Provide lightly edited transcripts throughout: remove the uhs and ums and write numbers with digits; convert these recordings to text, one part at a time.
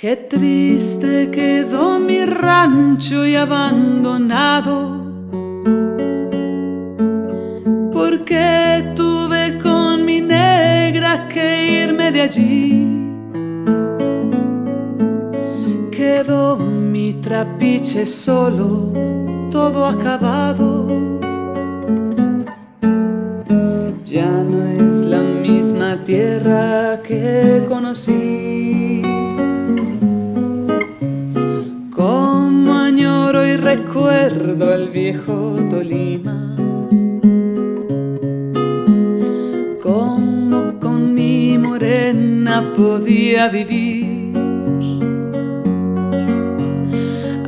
Qué triste quedó mi rancho y abandonado, porque tuve con mi negra que irme de allí. Quedó mi trapiche solo, todo acabado. Ya no es la misma tierra que conocí. Como añoro y recuerdo el viejo Tolima, como con mi morena podía vivir,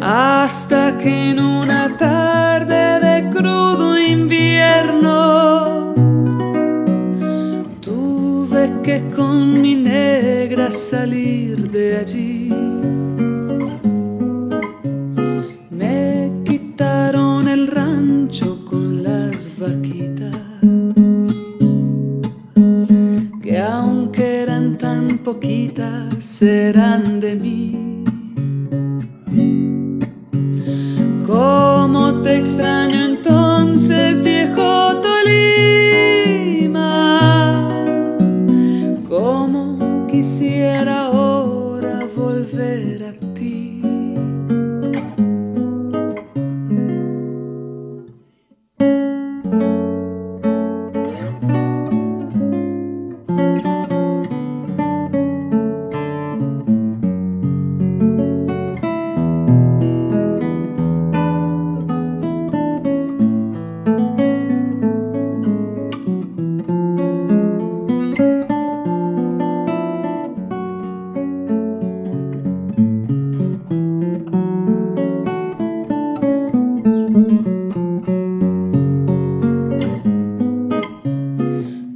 hasta que en una tarde de crudo invierno tuve que con mi negra salir de allí. Me quitaron el rancho con las vaquitas, que aunque eran tan poquitas, eran de mí. Cómo te extraño entonces, viejo Tolima, cómo quisiera ahora volver a ti.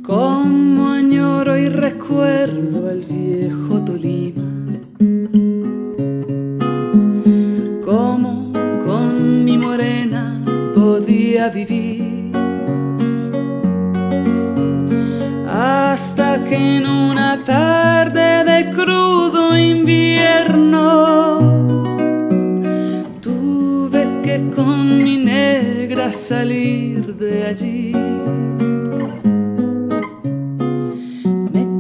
Como añoro y recuerdo al viejo Tolima, como con mi morena podía vivir, hasta que en una tarde de crudo invierno tuve que con mi negra salir de allí.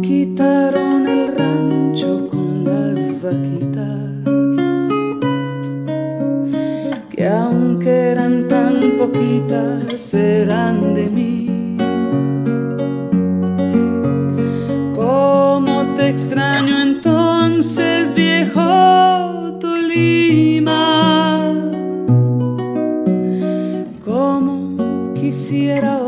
Quitaron el rancho con las vaquitas, que aunque eran tan poquitas, eran de mí. Cómo te extraño entonces, viejo Tolima, cómo quisiera